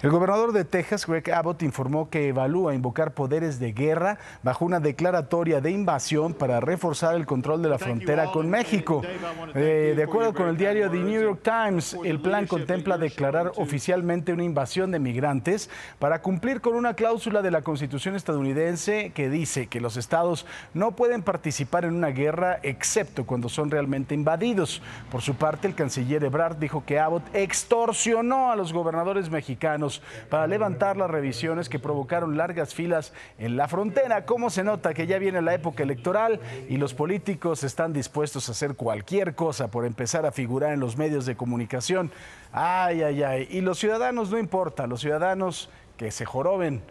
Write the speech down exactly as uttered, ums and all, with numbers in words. El gobernador de Texas, Greg Abbott, informó que evalúa invocar poderes de guerra bajo una declaratoria de invasión para reforzar el control de la frontera con México. Eh, de acuerdo con el diario The New York Times, el plan contempla declarar oficialmente una invasión de migrantes para cumplir con una cláusula de la Constitución estadounidense que dice que los estados no pueden participar en una guerra excepto cuando son realmente invadidos. Por su parte, el canciller Ebrard dijo que Abbott extorsionó a los gobernadores mexicanos para levantar las revisiones que provocaron largas filas en la frontera. ¿Cómo se nota que ya viene la época electoral y los políticos están dispuestos a hacer cualquier cosa por empezar a figurar en los medios de comunicación? Ay, ay, ay. Y los ciudadanos no importa, los ciudadanos que se joroben.